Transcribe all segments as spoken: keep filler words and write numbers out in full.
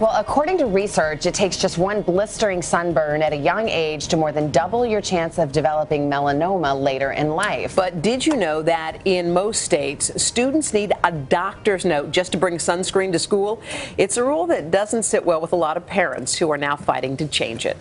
Well, according to research, it takes just one blistering sunburn at a young age to more than double your chance of developing melanoma later in life. But did you know that in most states, students need a doctor's note just to bring sunscreen to school? It's a rule that doesn't sit well with a lot of parents who are now fighting to change it.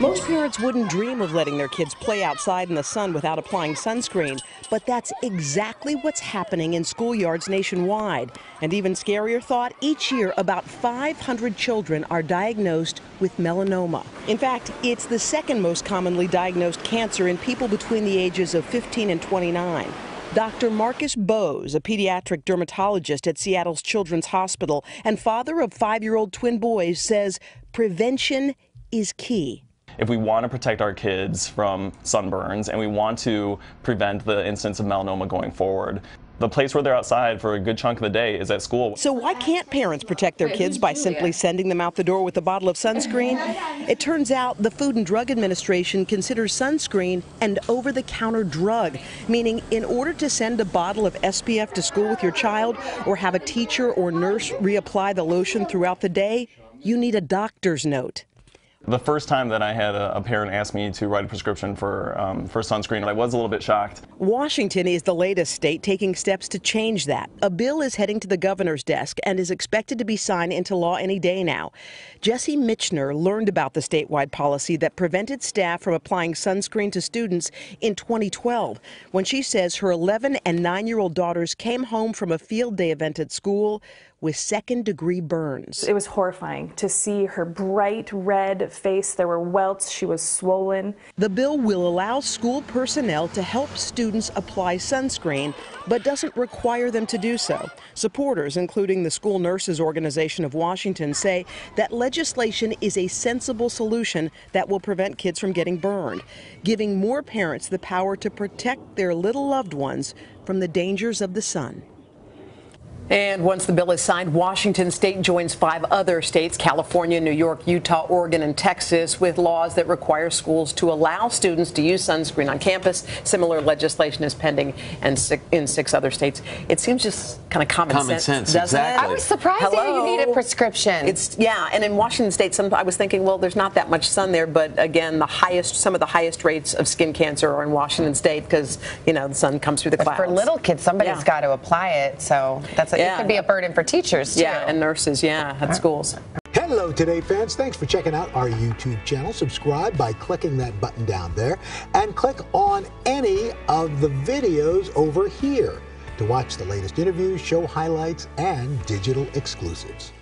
Most parents wouldn't dream of letting their kids play outside in the sun without applying sunscreen, but that's exactly what's happening in schoolyards nationwide. And even scarier thought, each year about five hundred children are diagnosed with melanoma. In fact, it's the second most commonly diagnosed cancer in people between the ages of fifteen and twenty-nine. Doctor Marcus Bose, a pediatric dermatologist at Seattle's Children's Hospital and father of five-year-old twin boys, says prevention is key. If we want to protect our kids from sunburns and we want to prevent the incidence of melanoma going forward, the place where they're outside for a good chunk of the day is at school. So why can't parents protect their kids by simply sending them out the door with a bottle of sunscreen? It turns out the Food and Drug Administration considers sunscreen an over-the-counter drug, meaning in order to send a bottle of S P F to school with your child or have a teacher or nurse reapply the lotion throughout the day, you need a doctor's note. The first time that I had a, a parent ask me to write a prescription for, um, for sunscreen, I was a little bit shocked. Washington is the latest state taking steps to change that. A bill is heading to the governor's desk and is expected to be signed into law any day now. Jessie Michener learned about the statewide policy that prevented staff from applying sunscreen to students in twenty twelve, when she says her eleven and nine-year-old daughters came home from a field day event at school with second-degree burns. It was horrifying to see her bright red face. There were welts. She was swollen. The bill will allow school personnel to help students apply sunscreen, but doesn't require them to do so. Supporters, including the School Nurses Organization of Washington, say that legislation is a sensible solution that will prevent kids from getting burned, giving more parents the power to protect their little loved ones from the dangers of the sun. And once the bill is signed, Washington state joins five other states, California, New York, Utah, Oregon, and Texas, with laws that require schools to allow students to use sunscreen on campus. Similar legislation is pending and in six other states. It seems just kind of common, common sense, sense, doesn't exactly. it? I was surprised Hello? you need a prescription. It's, yeah, and in Washington state, some, I was thinking, well, there's not that much sun there, but again, the highest, some of the highest rates of skin cancer are in Washington state because, you know, the sun comes through the clouds. But for little kids, somebody's yeah. got to apply it, so that's It yeah. could be a burden for teachers, too. Yeah, and nurses, yeah, at schools. Hello, Today fans. Thanks for checking out our YouTube channel. Subscribe by clicking that button down there and click on any of the videos over here to watch the latest interviews, show highlights, and digital exclusives.